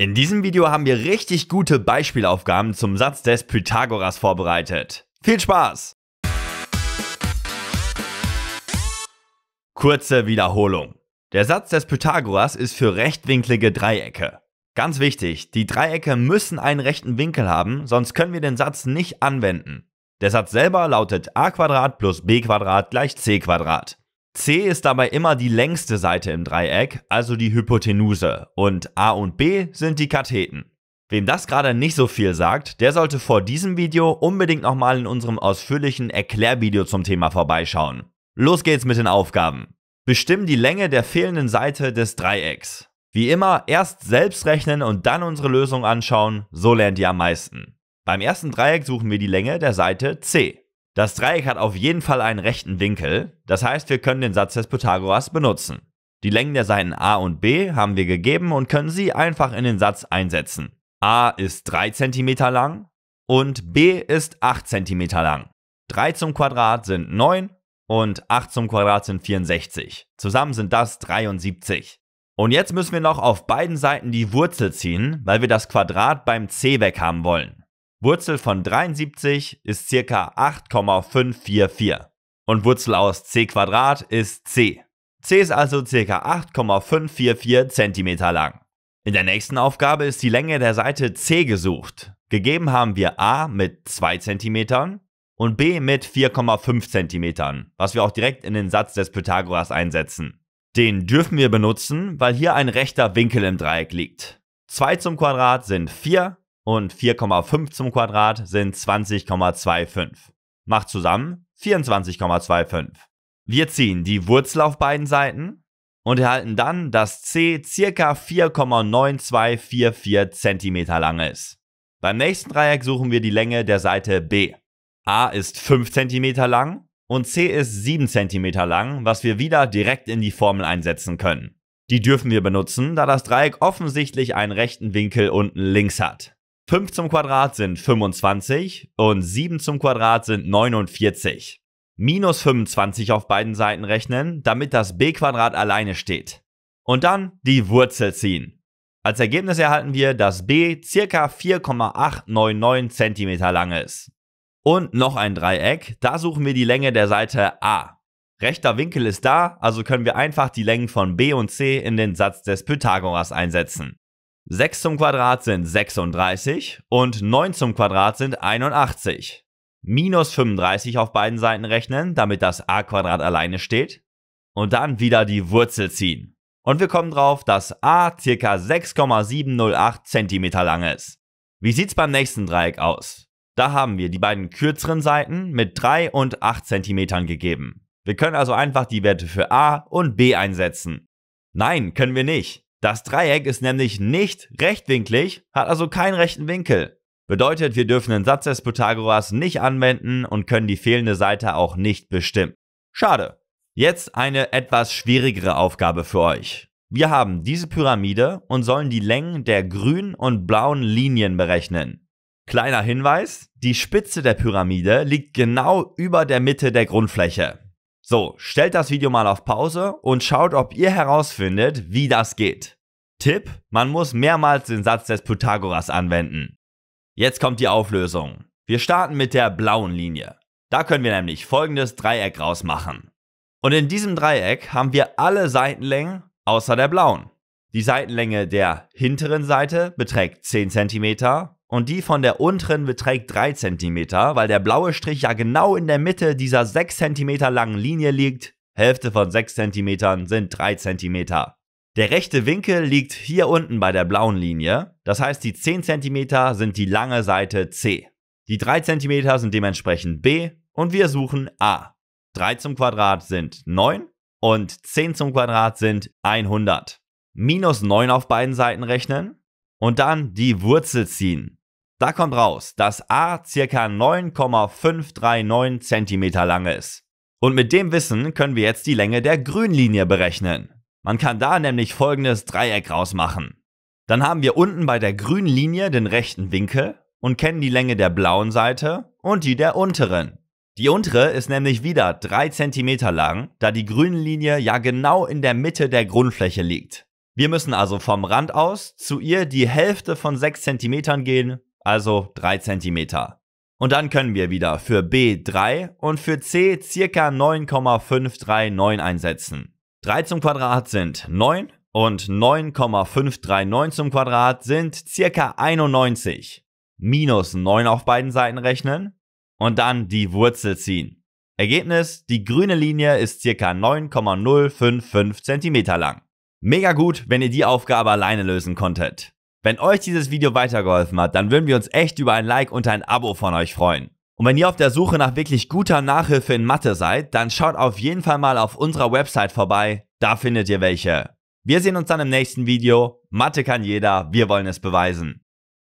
In diesem Video haben wir richtig gute Beispielaufgaben zum Satz des Pythagoras vorbereitet. Viel Spaß! Kurze Wiederholung. Der Satz des Pythagoras ist für rechtwinklige Dreiecke. Ganz wichtig, die Dreiecke müssen einen rechten Winkel haben, sonst können wir den Satz nicht anwenden. Der Satz selber lautet a² plus b² gleich c². C ist dabei immer die längste Seite im Dreieck, also die Hypotenuse, und A und B sind die Katheten. Wem das gerade nicht so viel sagt, der sollte vor diesem Video unbedingt nochmal in unserem ausführlichen Erklärvideo zum Thema vorbeischauen. Los geht's mit den Aufgaben. Bestimmen die Länge der fehlenden Seite des Dreiecks. Wie immer erst selbst rechnen und dann unsere Lösung anschauen, so lernt ihr am meisten. Beim ersten Dreieck suchen wir die Länge der Seite C. Das Dreieck hat auf jeden Fall einen rechten Winkel, das heißt, wir können den Satz des Pythagoras benutzen. Die Längen der Seiten a und b haben wir gegeben und können sie einfach in den Satz einsetzen. a ist 3 cm lang und b ist 8 cm lang. 3 zum Quadrat sind 9 und 8 zum Quadrat sind 64. Zusammen sind das 73. Und jetzt müssen wir noch auf beiden Seiten die Wurzel ziehen, weil wir das Quadrat beim c weg haben wollen. Wurzel von 73 ist ca. 8,544 und Wurzel aus c² ist c. c ist also ca. 8,544 cm lang. In der nächsten Aufgabe ist die Länge der Seite c gesucht. Gegeben haben wir a mit 2 cm und b mit 4,5 cm, was wir auch direkt in den Satz des Pythagoras einsetzen. Den dürfen wir benutzen, weil hier ein rechter Winkel im Dreieck liegt. 2 zum Quadrat sind 4. Und 4,5 zum Quadrat sind 20,25. Macht zusammen 24,25. Wir ziehen die Wurzel auf beiden Seiten und erhalten dann, dass c ca. 4,9244 cm lang ist. Beim nächsten Dreieck suchen wir die Länge der Seite b. a ist 5 cm lang und c ist 7 cm lang, was wir wieder direkt in die Formel einsetzen können. Die dürfen wir benutzen, da das Dreieck offensichtlich einen rechten Winkel unten links hat. 5 zum Quadrat sind 25 und 7 zum Quadrat sind 49. Minus 25 auf beiden Seiten rechnen, damit das b² alleine steht. Und dann die Wurzel ziehen. Als Ergebnis erhalten wir, dass b ca. 4,899 cm lang ist. Und noch ein Dreieck, da suchen wir die Länge der Seite a. Rechter Winkel ist da, also können wir einfach die Längen von b und c in den Satz des Pythagoras einsetzen. 6 zum Quadrat sind 36 und 9 zum Quadrat sind 81. Minus 35 auf beiden Seiten rechnen, damit das a² alleine steht. Und dann wieder die Wurzel ziehen. Und wir kommen drauf, dass a ca. 6,708 cm lang ist. Wie sieht's beim nächsten Dreieck aus? Da haben wir die beiden kürzeren Seiten mit 3 und 8 cm gegeben. Wir können also einfach die Werte für a und b einsetzen. Nein, können wir nicht. Das Dreieck ist nämlich nicht rechtwinklig, hat also keinen rechten Winkel. Bedeutet, wir dürfen den Satz des Pythagoras nicht anwenden und können die fehlende Seite auch nicht bestimmen. Schade. Jetzt eine etwas schwierigere Aufgabe für euch. Wir haben diese Pyramide und sollen die Längen der grünen und blauen Linien berechnen. Kleiner Hinweis, die Spitze der Pyramide liegt genau über der Mitte der Grundfläche. So, stellt das Video mal auf Pause und schaut, ob ihr herausfindet, wie das geht. Tipp: Man muss mehrmals den Satz des Pythagoras anwenden. Jetzt kommt die Auflösung. Wir starten mit der blauen Linie. Da können wir nämlich folgendes Dreieck rausmachen. Und in diesem Dreieck haben wir alle Seitenlängen außer der blauen. Die Seitenlänge der hinteren Seite beträgt 10 cm und die von der unteren beträgt 3 cm, weil der blaue Strich ja genau in der Mitte dieser 6 cm langen Linie liegt. Hälfte von 6 cm sind 3 cm. Der rechte Winkel liegt hier unten bei der blauen Linie, das heißt die 10 cm sind die lange Seite c. Die 3 cm sind dementsprechend b und wir suchen a. 3 zum Quadrat sind 9 und 10 zum Quadrat sind 100. Minus 9 auf beiden Seiten rechnen und dann die Wurzel ziehen. Da kommt raus, dass a ca. 9,539 cm lang ist. Und mit dem Wissen können wir jetzt die Länge der Grünlinie berechnen. Man kann da nämlich folgendes Dreieck rausmachen. Dann haben wir unten bei der grünen Linie den rechten Winkel und kennen die Länge der blauen Seite und die der unteren. Die untere ist nämlich wieder 3 cm lang, da die grüne Linie ja genau in der Mitte der Grundfläche liegt. Wir müssen also vom Rand aus zu ihr die Hälfte von 6 cm gehen, also 3 cm. Und dann können wir wieder für B 3 und für C ca. 9,539 einsetzen. 3 zum Quadrat sind 9 und 9,539 zum Quadrat sind ca. 91. Minus 9 auf beiden Seiten rechnen und dann die Wurzel ziehen. Ergebnis, die grüne Linie ist ca. 9,055 cm lang. Mega gut, wenn ihr die Aufgabe alleine lösen konntet. Wenn euch dieses Video weitergeholfen hat, dann würden wir uns echt über ein Like und ein Abo von euch freuen. Und wenn ihr auf der Suche nach wirklich guter Nachhilfe in Mathe seid, dann schaut auf jeden Fall mal auf unserer Website vorbei, da findet ihr welche. Wir sehen uns dann im nächsten Video. Mathe kann jeder, wir wollen es beweisen.